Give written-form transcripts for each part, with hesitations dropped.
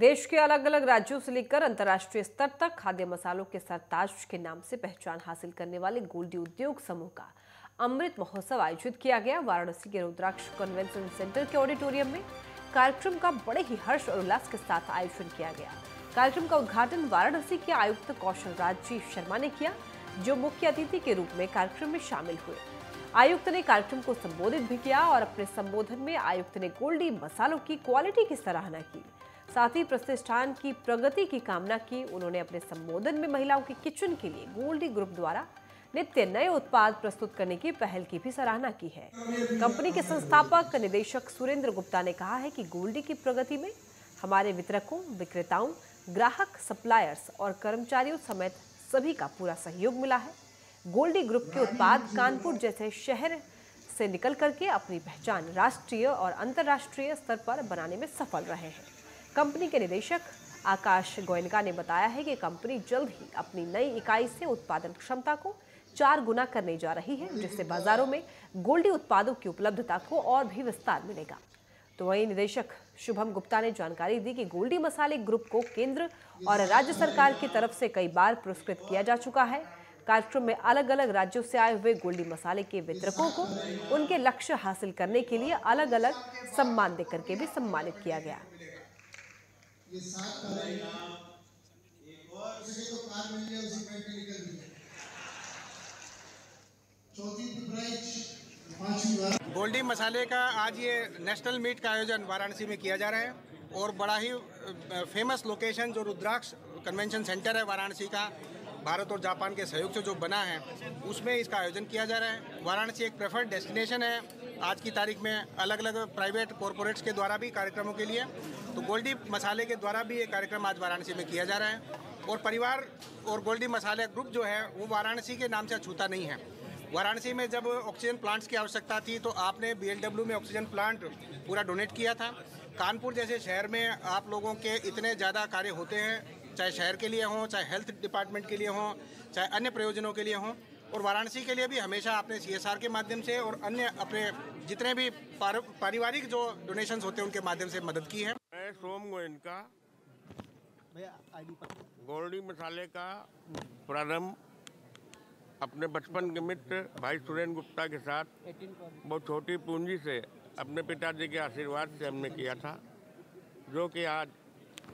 देश के अलग अलग राज्यों से लेकर अंतर्राष्ट्रीय स्तर तक खाद्य मसालों के सरताज के नाम से पहचान हासिल करने वाले गोल्डी उद्योग समूह का अमृत महोत्सव आयोजित किया गया। वाराणसी के रुद्राक्ष कन्वेंशन सेंटर के ऑडिटोरियम में कार्यक्रम का बड़े ही हर्ष और उल्लास के साथ आयोजन किया गया। कार्यक्रम का उद्घाटन वाराणसी के आयुक्त कौशल राज शर्मा ने किया, जो मुख्य अतिथि के रूप में कार्यक्रम में शामिल हुए। आयुक्त ने कार्यक्रम को संबोधित भी किया और अपने संबोधन में आयुक्त ने गोल्डी मसालों की क्वालिटी की सराहना की, साथ ही प्रतिष्ठान की प्रगति की कामना की। उन्होंने अपने संबोधन में महिलाओं के किचन के लिए गोल्डी ग्रुप द्वारा नित्य नए उत्पाद प्रस्तुत करने की पहल की भी सराहना की है। कंपनी के संस्थापक निदेशक सुरेंद्र गुप्ता ने कहा है कि गोल्डी की प्रगति में हमारे वितरकों, विक्रेताओं, ग्राहक, सप्लायर्स और कर्मचारियों समेत सभी का पूरा सहयोग मिला है। गोल्डी ग्रुप के उत्पाद कानपुर जैसे शहर से निकल करके अपनी पहचान राष्ट्रीय और अंतर्राष्ट्रीय स्तर पर बनाने में सफल रहे हैं। कंपनी के निदेशक आकाश गोयनका ने बताया है कि कंपनी जल्द ही अपनी नई इकाई से उत्पादन क्षमता को 4 गुना करने जा रही है, जिससे बाजारों में गोल्डी उत्पादों की उपलब्धता को और भी विस्तार मिलेगा। तो वहीं निदेशक शुभम गुप्ता ने जानकारी दी कि गोल्डी मसाले ग्रुप को केंद्र और राज्य सरकार की तरफ से कई बार पुरस्कृत किया जा चुका है। कार्यक्रम में अलग अलग राज्यों से आए हुए गोल्डी मसाले के वितरकों को उनके लक्ष्य हासिल करने के लिए अलग अलग सम्मान देकर के भी सम्मानित किया गया। गोल्डी मसाले का आज ये नेशनल मीट का आयोजन वाराणसी में किया जा रहा है और बड़ा ही फेमस लोकेशन जो रुद्राक्ष कन्वेंशन सेंटर है वाराणसी का, भारत और जापान के सहयोग से जो बना है उसमें इसका आयोजन किया जा रहा है। वाराणसी एक प्रेफर्ड डेस्टिनेशन है आज की तारीख में अलग अलग प्राइवेट कॉरपोरेट्स के द्वारा भी कार्यक्रमों के लिए, तो गोल्डी मसाले के द्वारा भी ये कार्यक्रम आज वाराणसी में किया जा रहा है। और परिवार और गोल्डी मसाले ग्रुप जो है वो वाराणसी के नाम से अछूता नहीं है। वाराणसी में जब ऑक्सीजन प्लांट्स की आवश्यकता थी तो आपने BLW में ऑक्सीजन प्लांट पूरा डोनेट किया था। कानपुर जैसे शहर में आप लोगों के इतने ज़्यादा कार्य होते हैं, चाहे शहर के लिए हों, चाहे हेल्थ डिपार्टमेंट के लिए हों, चाहे अन्य प्रयोजनों के लिए हों। और वाराणसी के लिए भी हमेशा आपने CSR के माध्यम से और अन्य अपने जितने भी पारिवारिक जो डोनेशंस होते हैं उनके माध्यम से मदद की है। मैं सोम गोइंका गोल्डी मसाले का प्रारंभ अपने बचपन के मित्र भाई सुरेंद्र गुप्ता के साथ बहुत छोटी पूंजी से अपने पिताजी के आशीर्वाद से हमने किया था, जो कि आज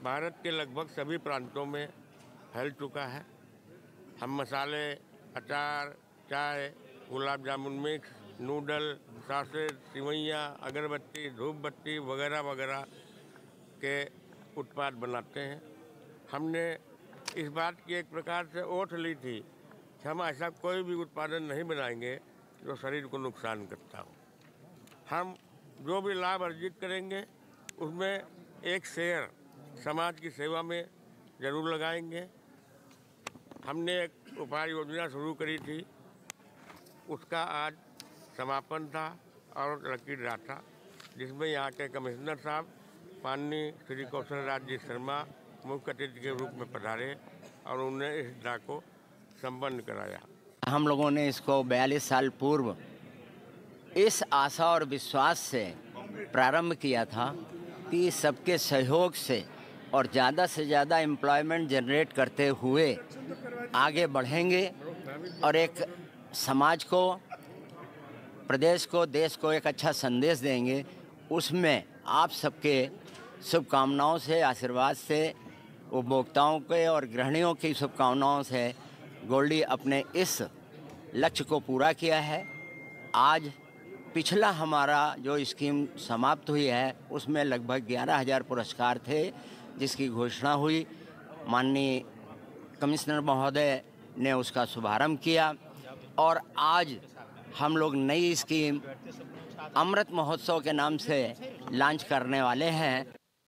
भारत के लगभग सभी प्रांतों में फैल चुका है। हम मसाले, अचार, चाय, gulab jamun mix, noodle, sausage, सिवैयाँ, अगरबत्ती, धूप बत्ती वगैरह वगैरह के उत्पाद बनाते हैं। हमने इस बात की एक प्रकार से ओठ ली थी कि हम ऐसा कोई भी उत्पादन नहीं बनाएंगे जो शरीर को नुकसान करता हो। हम जो भी लाभ अर्जित करेंगे उसमें एक शेयर समाज की सेवा में जरूर लगाएंगे। हमने एक उपाय योजना शुरू करी थी, उसका आज समापन था और लकीर रात था, जिसमें यहाँ के कमिश्नर साहब माननीय श्री कौशल राज शर्मा मुख्य अतिथि के रूप में पधारे और उन्होंने इस ड्रा को संपन्न कराया। हम लोगों ने इसको 42 साल पूर्व इस आशा और विश्वास से प्रारंभ किया था कि सबके सहयोग से और ज़्यादा से ज़्यादा एम्प्लॉयमेंट जनरेट करते हुए आगे बढ़ेंगे और एक समाज को, प्रदेश को, देश को एक अच्छा संदेश देंगे। उसमें आप सबके शुभकामनाओं से, आशीर्वाद से, उपभोक्ताओं के और गृहणियों की शुभकामनाओं से गोल्डी अपने इस लक्ष्य को पूरा किया है। आज पिछला हमारा जो स्कीम समाप्त हुई है उसमें लगभग 11,000 पुरस्कार थे, जिसकी घोषणा हुई। माननीय कमिश्नर महोदय ने उसका शुभारंभ किया और आज हम लोग नई स्कीम अमृत महोत्सव के नाम से लॉन्च करने वाले हैं।